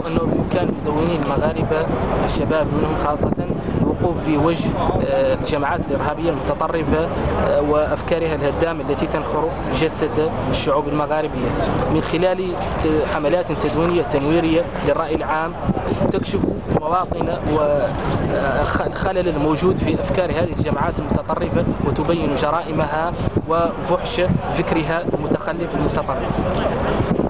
أعتقد أنه بإمكان المدونين المغاربة الشباب منهم خاصة الوقوف في وجه الجماعات الإرهابية المتطرفة وأفكارها الهدامة التي تنخر جسد الشعوب المغاربية من خلال حملات تدوينية تنويرية للرأي العام تكشف مواطن والخلل الموجود في أفكار هذه الجماعات المتطرفة وتبين جرائمها وفحش فكرها المتخلف المتطرف.